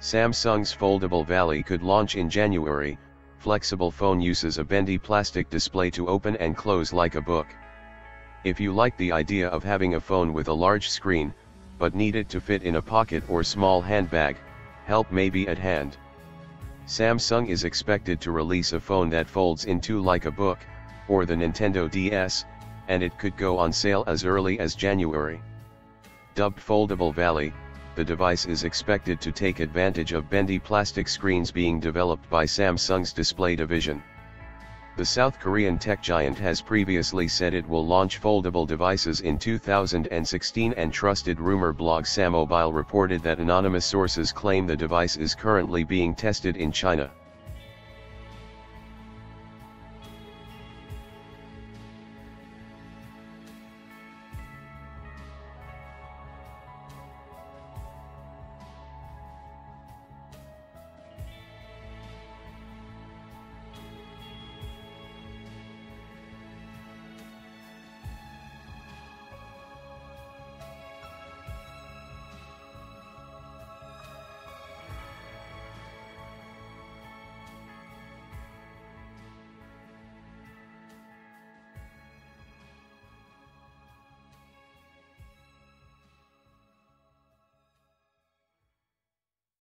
Samsung's Foldable Valley could launch in January. Flexible phone uses a bendy plastic display to open and close like a book. If you like the idea of having a phone with a large screen, but need it to fit in a pocket or small handbag, help may be at hand. Samsung is expected to release a phone that folds in two like a book, or the Nintendo DS, and it could go on sale as early as January. Dubbed Foldable Valley, the device is expected to take advantage of bendy plastic screens being developed by Samsung's display division. The South Korean tech giant has previously said it will launch foldable devices in 2016, and trusted rumor blog SamMobile reported that anonymous sources claim the device is currently being tested in China.